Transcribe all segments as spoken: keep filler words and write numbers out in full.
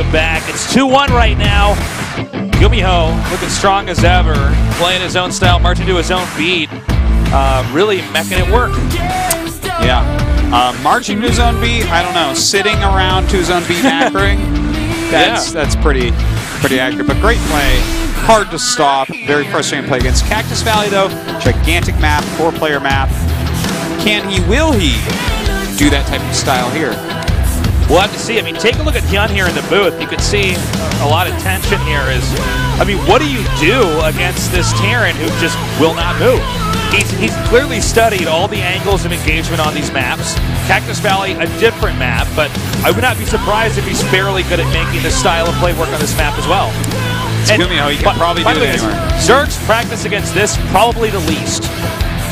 Welcome back. It's two one right now. GuMiho looking strong as ever, playing his own style, marching to his own beat, uh, really making it work. Yeah, uh, marching to his own beat. I don't know, sitting around to his own beat, anchoring. That's yeah. that's pretty pretty accurate, but great play. Hard to stop, very frustrating play against Cactus Valley though. Gigantic map, four player map. Can he, will he do that type of style here? We'll have to see. I mean, take a look at Hyun here in the booth. You can see a lot of tension here is, I mean, what do you do against this Terran who just will not move? He's, he's clearly studied all the angles of engagement on these maps. Cactus Valley, a different map, but I would not be surprised if he's fairly good at making this style of play work on this map as well. It's and GuMiho, he can probably do it anywhere. Zerg's practice against this, probably the least.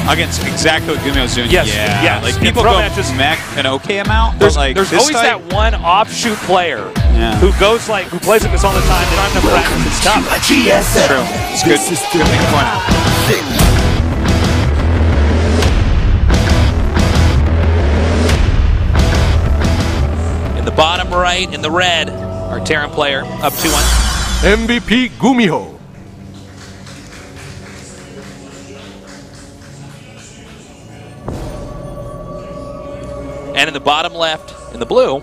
Against exactly what GuMiho's doing. Yes, yeah. Yes. Like people go matches, mech an okay amount, there's, but like There's always type? that one offshoot player yeah. who goes like, who plays like this all the time, they don't have enough practice, it's tough. G S L. True, it's good, this is good thing to point out. In the bottom right, in the red, our Terran player, up two one. M V P GuMiho. And in the bottom left, in the blue,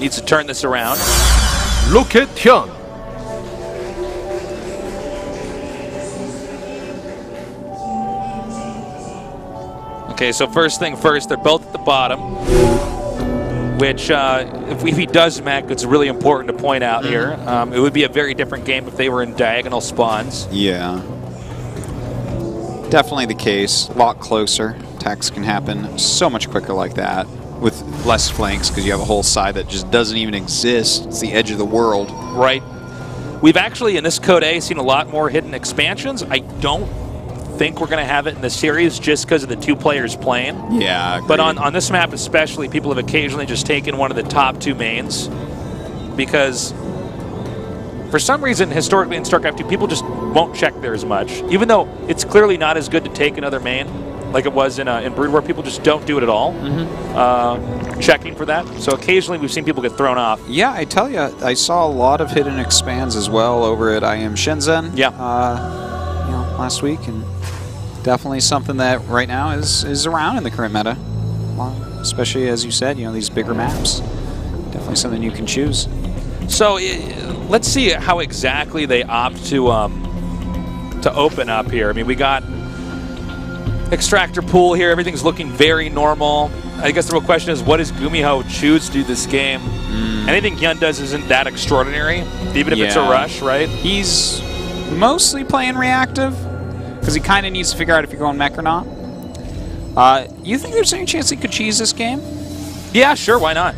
needs to turn this around. Look at Hyun. Okay, so first thing first, they're both at the bottom, which uh, if, we, if he does mech, it's really important to point out mm-hmm. here. Um, it would be a very different game if they were in diagonal spawns. Yeah. Definitely the case. A lot closer. Attacks can happen so much quicker like that with less flanks because you have a whole side that just doesn't even exist. It's the edge of the world. Right. We've actually, in this Code A, seen a lot more hidden expansions. I don't think we're going to have it in the series just because of the two players playing. Yeah. But on, on this map especially, people have occasionally just taken one of the top two mains because for some reason, historically in StarCraft two, people just won't check there as much. Even though it's clearly not as good to take another main like it was in, uh, in Brood War, people just don't do it at all, mm-hmm. uh, checking for that. So occasionally we've seen people get thrown off. Yeah, I tell you, I saw a lot of hidden expands as well over at I M Shenzhen. Yeah. Uh, you know, last week, and definitely something that right now is, is around in the current meta, especially as you said, you know, these bigger maps, definitely something you can choose. So let's see how exactly they opt to um, to open up here. I mean, we got extractor pool here, everything's looking very normal. I guess the real question is, what does GuMiho choose to do this game? Mm. Anything Hyun does isn't that extraordinary, even if yeah. it's a rush, right? He's mostly playing reactive, because he kind of needs to figure out if you're going mech or not. Uh, you think there's any chance he could cheese this game? Yeah, sure, why not?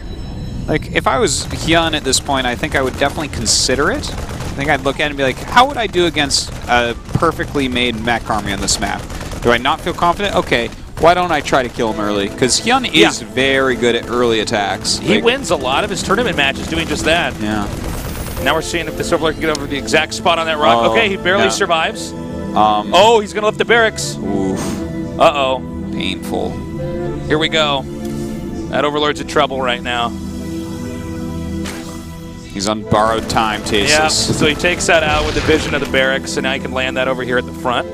Like, if I was Hyun at this point, I think I would definitely consider it. I think I'd look at it and be like, how would I do against a perfectly made mech army on this map? Do I not feel confident? Okay, why don't I try to kill him early? Because Hyun is yeah. very good at early attacks. He like, wins a lot of his tournament matches doing just that. Yeah. Now we're seeing if the Silverlord can get over the exact spot on that rock. Oh, okay, he barely no. survives. Um, oh, he's going to lift the barracks. Oof. Uh-oh. Painful. Here we go. That Overlord's in trouble right now. He's on borrowed time, Tasteless. Yeah, so he takes that out with the vision of the barracks, and now he can land that over here at the front.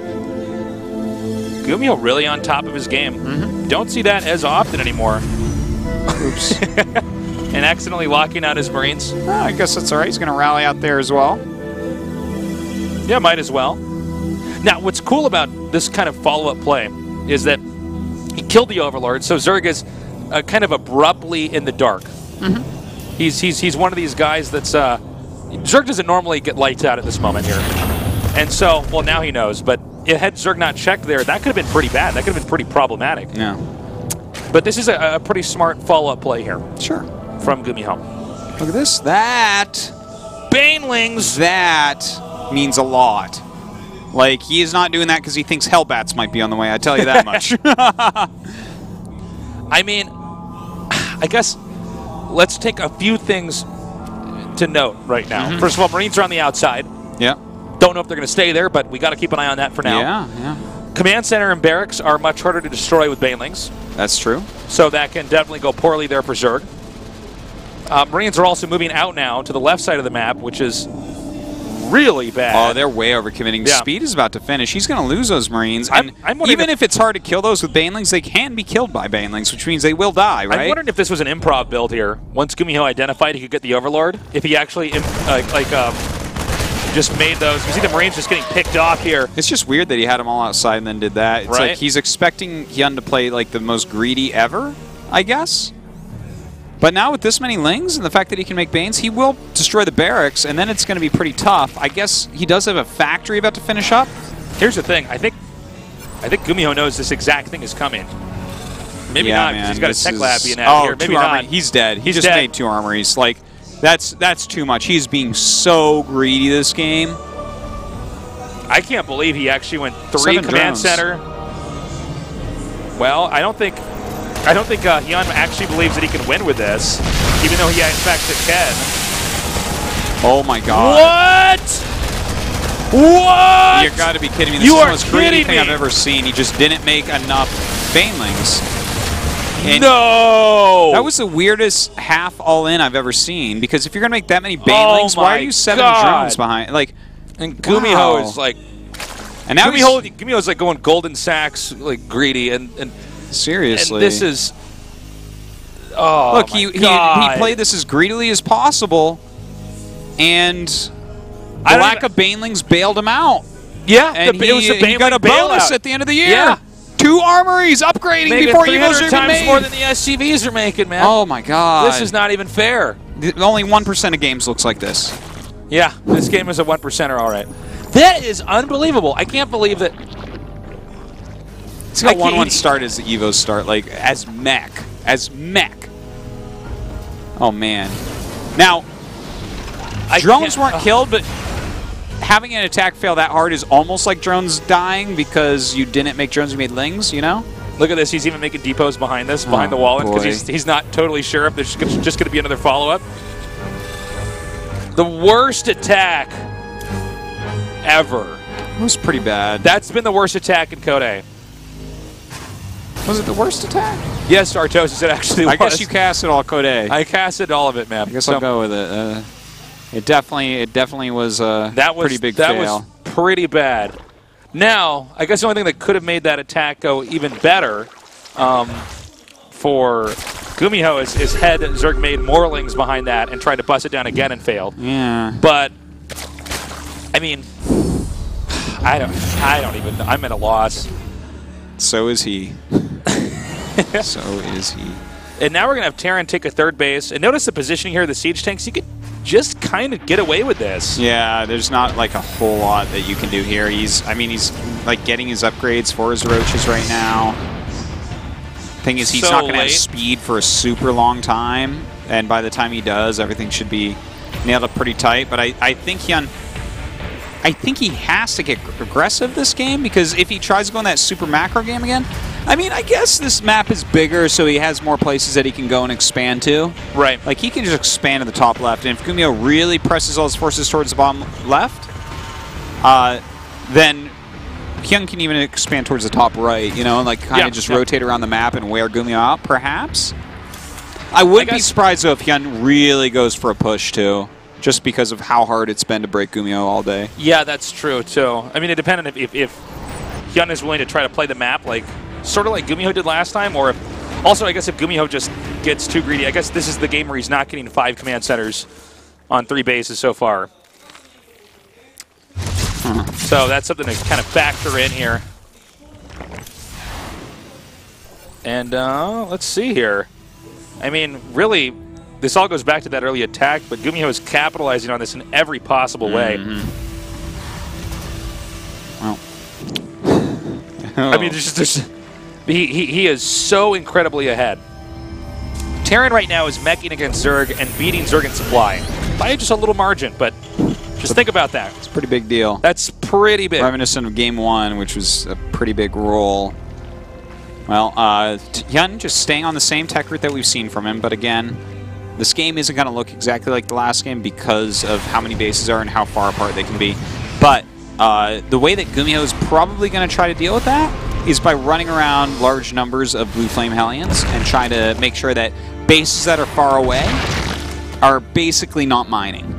GuMiho really on top of his game. Mm-hmm. Don't see that as often anymore. Oops. And accidentally locking out his Marines. Oh, I guess that's all right. He's going to rally out there as well. Yeah, might as well. Now, what's cool about this kind of follow-up play is that he killed the Overlord, so Zerg is uh, kind of abruptly in the dark. Mm-hmm. He's he's he's one of these guys that's... Uh, Zerg doesn't normally get lights out at this moment here. And so, well, now he knows, but had Zerg not checked there, that could have been pretty bad. That could have been pretty problematic. Yeah. But this is a, a pretty smart follow-up play here. Sure. From GuMiho. Look at this. That Banelings. That means a lot. Like, he is not doing that because he thinks Hellbats might be on the way. I tell you that much. I mean, I guess let's take a few things to note right now. Mm-hmm. First of all, Marines are on the outside. Yeah. Don't know if they're going to stay there, but we got to keep an eye on that for now. Yeah, yeah. Command center and barracks are much harder to destroy with Banelings. That's true. So that can definitely go poorly there for Zerg. Uh, Marines are also moving out now to the left side of the map, which is really bad. Oh, they're way overcommitting. Yeah. Speed is about to finish. He's going to lose those Marines. And I'm, I'm even if, if it's hard to kill those with Banelings, they can be killed by Banelings, which means they will die, right? I'm wondering if this was an improv build here. Once GuMiho identified he could get the Overlord, if he actually uh, like um, just made those. You see the Marines just getting picked off here. It's just weird that he had them all outside and then did that. It's right? Like he's expecting Hyun to play like the most greedy ever, I guess. But now with this many Lings and the fact that he can make Banes, he will destroy the barracks, and then it's going to be pretty tough. I guess he does have a factory about to finish up. Here's the thing. I think I think GuMiho knows this exact thing is coming. Maybe yeah, not, man, because he's got this a tech is, lab being out oh, here. Maybe two not. He's dead. He he's just dead. made two armories. Like, that's, that's too much. He's being so greedy this game. I can't believe he actually went three Seven command drones. center. Well, I don't think... I don't think uh, Hyun actually believes that he can win with this, even though he, in fact, can. Oh, my God. What? What? You've got to be kidding me. This you is the most greedy thing me. I've ever seen. He just didn't make enough Banelings. And no! That was the weirdest half all-in I've ever seen, because if you're going to make that many Banelings, oh why are you seven God. drones behind? Like, and GuMiho wow. is like... And now GuMiho, GuMiho is like going Golden Sacks, like greedy, and... and Seriously. And this is... Oh, Look, he, he, he played this as greedily as possible, and the lack even, of Banelings bailed him out. Yeah, and the, he, it was the Baneling he got a bonus out. at the end of the year. Yeah. Two armories upgrading Maybe before you guys are even made. More than the S C Vs are making, man. Oh, my God. This is not even fair. The, only one percent of games looks like this. Yeah, this game is a one percenter, all right. That is unbelievable. I can't believe that... It's like one one start as the Evo start, like, as mech. As mech. Oh, man. Now, I drones weren't uh, killed, but having an attack fail that hard is almost like drones dying because you didn't make drones, you made Lings, you know? Look at this. He's even making depots behind this, behind oh, the wall, because he's, he's not totally sure if there's just going to be another follow-up. The worst attack ever. It was pretty bad. That's been the worst attack in Code A. Was it the worst attack? Yes, Artosis, it actually was. I guess you casted all Code A. I casted all of it, man. I guess so, I'll go with it. Uh, it definitely it definitely was a that was, pretty big that fail. That was pretty bad. Now, I guess the only thing that could have made that attack go even better um, for GuMiho is, is had Zerg made more Lings behind that and tried to bust it down again and failed. Yeah. But, I mean, I don't, I don't even know. I'm at a loss. So is he. So is he. And now we're going to have Terran take a third base. And notice the positioning here of the siege tanks. You could just kind of get away with this. Yeah, there's not like a whole lot that you can do here. He's, I mean, he's like getting his upgrades for his roaches right now. Thing is, he's so not going to have speed for a super long time. And by the time he does, everything should be nailed up pretty tight. But I, I think Hyun... I think he has to get aggressive this game, because if he tries to go in that super macro game again, I mean, I guess this map is bigger, so he has more places that he can go and expand to. Right. Like, he can just expand to the top left, and if GuMiho really presses all his forces towards the bottom left, uh, then Hyun can even expand towards the top right, you know, and like kind of yeah, just yeah. rotate around the map and wear GuMiho out, perhaps. I wouldn't I be surprised, though, if Hyun really goes for a push, too. Just because of how hard it's been to break GuMiho all day. Yeah, that's true, too. I mean, it depends if, if, if Hyun is willing to try to play the map, like sort of like GuMiho did last time, or if, also, I guess if GuMiho just gets too greedy, I guess this is the game where he's not getting five command centers on three bases so far. Hmm. So that's something to kind of factor in here. And uh, let's see here. I mean, really... This all goes back to that early attack, but GuMiho is capitalizing on this in every possible way. Mm-hmm. Well. Oh. I mean, there's just, there's, he, he, he is so incredibly ahead. Terran right now is meching against Zerg and beating Zerg in supply. By just a little margin, but just think about that. It's a pretty big deal. That's pretty big. Reminiscent of game one, which was a pretty big roll. Well, uh, Hyun just staying on the same tech route that we've seen from him, but again... This game isn't going to look exactly like the last game because of how many bases are and how far apart they can be. But uh, the way that GuMiho is probably going to try to deal with that is by running around large numbers of Blue Flame Hellions and trying to make sure that bases that are far away are basically not mining.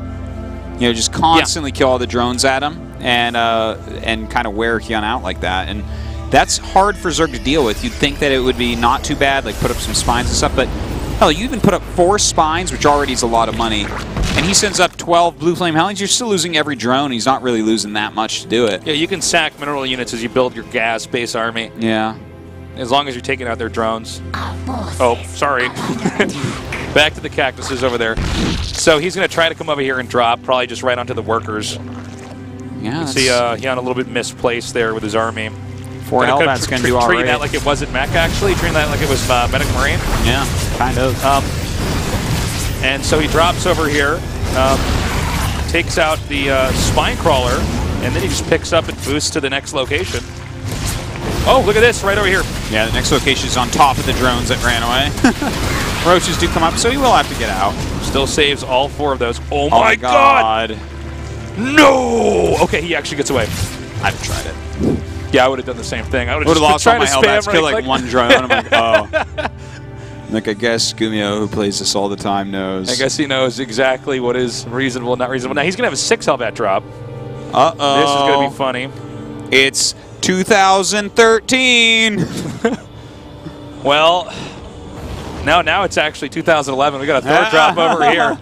You know, just constantly yeah. kill all the drones at him and uh, and kind of wear Hyun out like that. And that's hard for Zerg to deal with. You'd think that it would be not too bad, like put up some spines and stuff, but hell, you even put up four spines, which already is a lot of money, and he sends up twelve Blue Flame Hellions. You're still losing every drone. He's not really losing that much to do it. Yeah, you can sack mineral units as you build your gas base army. Yeah. As long as you're taking out their drones. Oh, sorry. Back to the cactuses over there. So he's going to try to come over here and drop, probably just right onto the workers. Yeah. You see uh, Hyun a little bit misplaced there with his army. Four L, that's going to do all right. Treating that like it wasn't mech, actually. Treating that like it was uh, Medic Marine. Yeah, kind of. Um, and so he drops over here, um, takes out the uh, Spine Crawler, and then he just picks up and boosts to the next location. Oh, look at this, right over here. Yeah, the next location is on top of the drones that ran away. Roaches do come up, so he will have to get out. Still saves all four of those. Oh, oh my God. God! No! Okay, he actually gets away. I've tried it. Yeah, I would have done the same thing. I would have lost all my Hellbats, kill like one drone. I'm like, oh. Like, I guess GuMiho, who plays this all the time, knows. I guess he knows exactly what is reasonable and not reasonable. Now, he's going to have a six Hellbat drop. Uh-oh. This is going to be funny. It's two thousand thirteen. Well, no, now it's actually two thousand eleven. We got a third drop over here.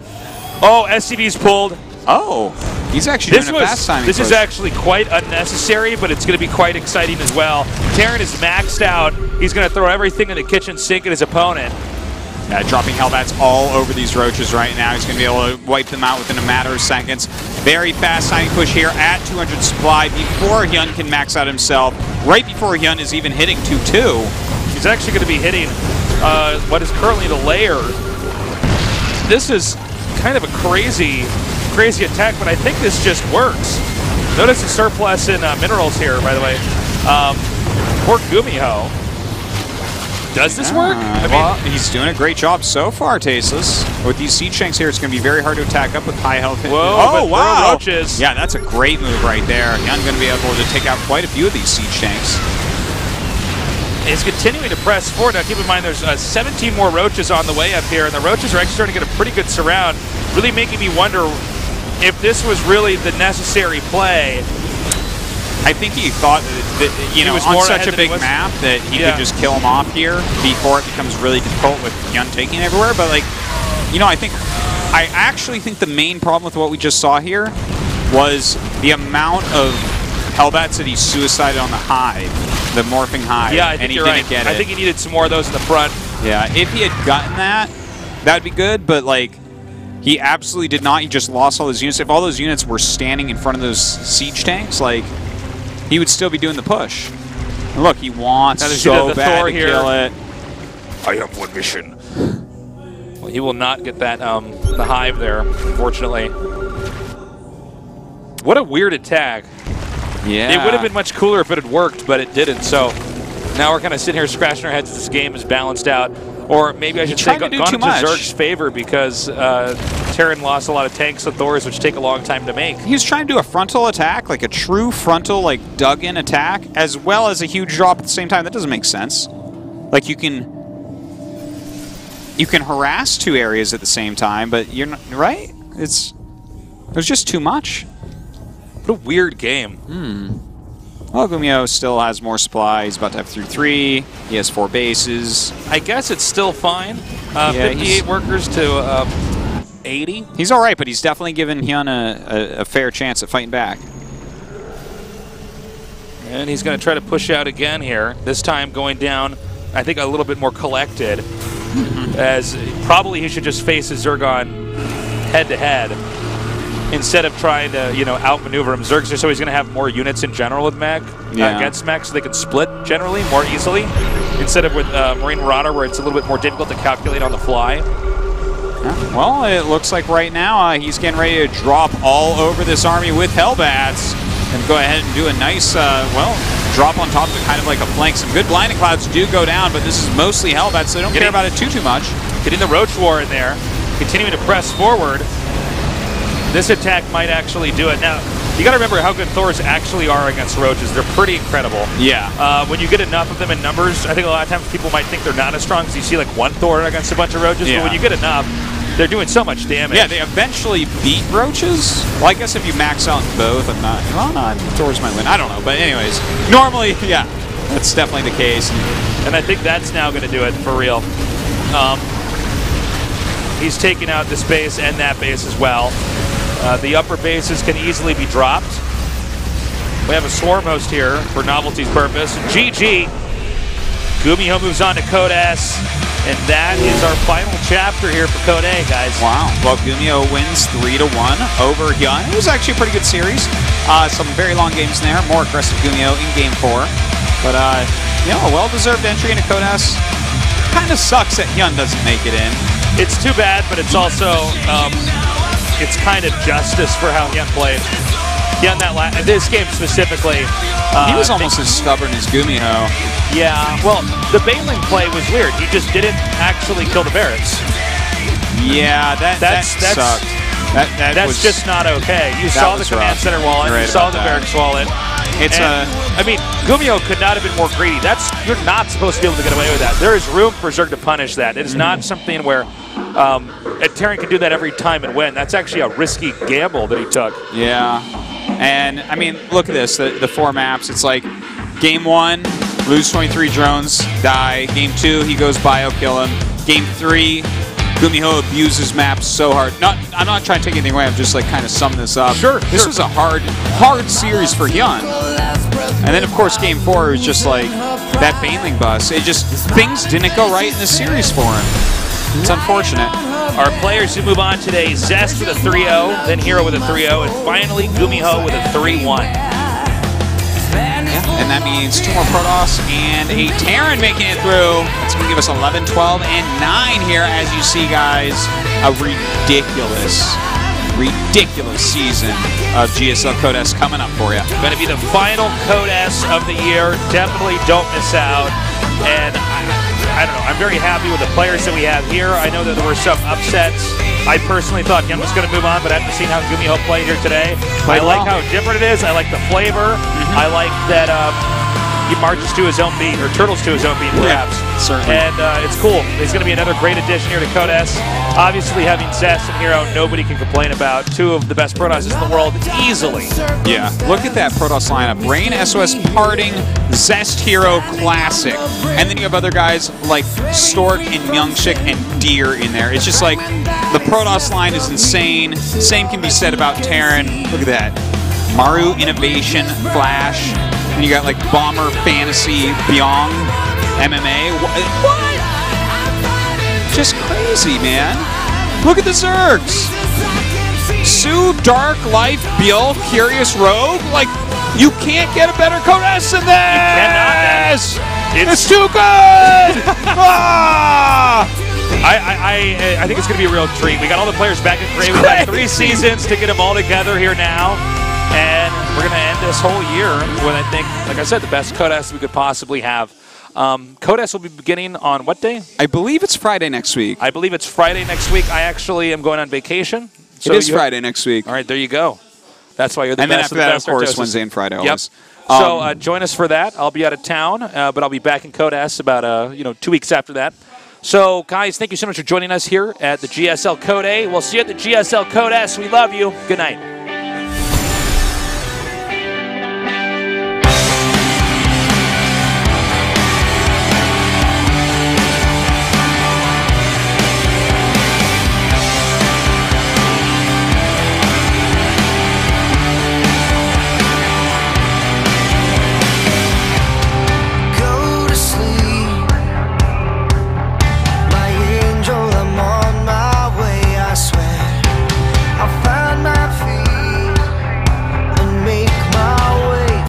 Oh, S C D's pulled. Oh. He's actually this doing was, fast timing. This push. is actually quite unnecessary, but it's going to be quite exciting as well. Terran is maxed out. He's going to throw everything in the kitchen sink at his opponent. Yeah, dropping Hellbats all over these roaches right now. He's going to be able to wipe them out within a matter of seconds. Very fast timing push here at two hundred supply before Hyun can max out himself. Right before Hyun is even hitting two two. He's actually going to be hitting uh, what is currently the layer. This is kind of a crazy... crazy attack, but I think this just works. Notice the surplus in uh, minerals here, by the way. Um, poor GuMiho. Does this work? Uh, I mean, well, he's doing a great job so far, Tasteless. With these seed shanks here, it's going to be very hard to attack up with high health. Whoa, oh, wow. Roaches. Yeah, that's a great move right there. Hyun going to be able to take out quite a few of these seed shanks. It's continuing to press forward. Now, keep in mind, there's uh, seventeen more roaches on the way up here, and the roaches are actually starting to get a pretty good surround, really making me wonder if this was really the necessary play. I think he thought that, that you he know, was on such a big map that he yeah. could just kill him off here before it becomes really difficult with Hyun taking everywhere. But, like, you know, I think, I actually think the main problem with what we just saw here was the amount of Hellbats that he suicided on the hive, the morphing hive. Yeah, I think and he you're didn't right. get it. I think he needed some more of those in the front. Yeah, if he had gotten that, that'd be good, but, like, he absolutely did not. He just lost all those units. If all those units were standing in front of those siege tanks, like, he would still be doing the push. And look, he wants so the bad Thor to here. kill it. I have one mission. Well, he will not get that um, the hive there, unfortunately. What a weird attack. Yeah. It would have been much cooler if it had worked, but it didn't. So now we're kind of sitting here scratching our heads. This game is balanced out. Or maybe I should say gone to Zerg's favor because uh, Terran lost a lot of tanks and Thors, which take a long time to make. He was trying to do a frontal attack, like a true frontal, like dug-in attack, as well as a huge drop at the same time. That doesn't make sense. Like you can, you can harass two areas at the same time, but you're not right. It's it was just too much. What a weird game. Hmm. Well, GuMiho still has more supply. He's about to have through three. He has four bases. I guess it's still fine. Uh, yeah, fifty-eight workers to uh, eighty. He's all right, but he's definitely given Hyun a, a, a fair chance at fighting back. And he's going to try to push out again here. This time going down, I think, a little bit more collected. As probably he should just face his Zergon head-to-head. Instead of trying to, you know, outmaneuver him. Zerg's just always going to have more units in general with mech, yeah. uh, against mech, so they can split generally more easily. Instead of with uh, Marine Marauder, where it's a little bit more difficult to calculate on the fly. Yeah. Well, it looks like right now uh, he's getting ready to drop all over this army with Hellbats. And go ahead and do a nice, uh, well, drop on top of it, kind of like a flank. Some good blinding clouds do go down, but this is mostly Hellbats, so they don't getting, care about it too, too much. Getting the Roach War in there. Continuing to press forward. This attack might actually do it. Now, you got to remember how good Thors actually are against roaches. They're pretty incredible. Yeah. Uh, when you get enough of them in numbers, I think a lot of times people might think they're not as strong because you see like one Thor against a bunch of roaches. Yeah. But when you get enough, They're doing so much damage. Yeah, they eventually beat roaches. Well, I guess if you max out both, I'm not... Well, no, I'm towards my win. I don't know. But anyways, normally, yeah, that's definitely the case. And I think that's now going to do it, for real. Um, he's taking out this base and that base as well. Uh, the upper bases can easily be dropped. We have a swarm host here for novelty's purpose. G G. GuMiho moves on to Code S. And that is our final chapter here for Code A, guys. Wow. Well, GuMiho wins three to one over Hyun. It was actually a pretty good series. Uh, some very long games there. More aggressive GuMiho in game four. But, uh, you know, a well-deserved entry into Code S. Kind of sucks that Hyun doesn't make it in. It's too bad, but it's also, um, it's kind of justice for how Hyun played. Hyun, that la this game specifically. Uh, he was almost as stubborn as GuMiho. Yeah, well, the Bailing play was weird. He just didn't actually kill the Barretts. Yeah, that, that's, that that's, sucked. That, that that's was, just not okay. You saw the Command rough. Center wallet. You saw the that. Barracks wallet. It's and, a, I mean, GuMiho could not have been more greedy. That's You're not supposed to be able to get away with that. There is room for Zerg to punish that. It is not something where um, a Terran can do that every time and win. That's actually a risky gamble that he took. Yeah. And, I mean, look at this, the, the four maps. It's like, game one, lose twenty-three drones, die. Game two, he goes bio, kill him. Game three, GuMiho abuses maps so hard. Not, I'm not trying to take anything away, I'm just like kind of summing this up. Sure, This sure. was a hard, hard series for Hyun. And then, of course, game four was just like that Baneling bus. It just, things didn't go right in the series for him. It's unfortunate. Our players who move on today, Zest with a three oh, then Hero with a three oh, and finally GuMiho with a three one. Yeah, and that means two more Protoss and a Terran making it through. That's going to give us eleven, twelve, and nine here, as you see, guys. A ridiculous, ridiculous season of G S L Code S coming up for you. Going to be the final Code S of the year. Definitely don't miss out. And I I don't know, I'm very happy with the players that we have here. I know that there were some upsets. I personally thought Hyun was going to move on, but after seeing how GuMiho played here today, played I well. like how different it is. I like the flavor. Mm-hmm. I like that um, he marches to his own beat, or turtles to his own beat, perhaps. Yeah, certainly. And uh, it's cool. It's going to be another great addition here to Code S. Obviously, having Zest and Hero, nobody can complain about. Two of the best Protosses in the world, easily. Yeah, look at that Protoss lineup. Rain, S O S, Parting, Zest, Hero, Classic. And then you have other guys like Stork and Myungsik and Deer in there. It's just like the Protoss line is insane. Same can be said about Terran. Look at that. Maru, Innovation, Flash. And you got like Bomber, Fantasy, Beyond, M M A. What? Just crazy, man. Look at the Zergs. Sue, Dark, Life, Bill, Curious Rogue. Like, you can't get a better Code S than this! You cannot. It's, it's too good! ah! I, I, I think it's going to be a real treat. We got all the players back in three. We've got three seasons to get them all together here now. And we're going to end this whole year with, I think, like I said, the best Code S we could possibly have. Um, Code S will be beginning on what day? I believe it's Friday next week. I believe it's Friday next week. I actually am going on vacation. So it is Friday next week. All right, there you go. That's why you're the and best. And then after of that, of course, Artosis. Wednesday and Friday always. Yep. Um, so uh, join us for that. I'll be out of town, uh, but I'll be back in Code S about uh, you know two weeks after that. So, guys, thank you so much for joining us here at the G S L Code A. We'll see you at the G S L Code S. We love you. Good night.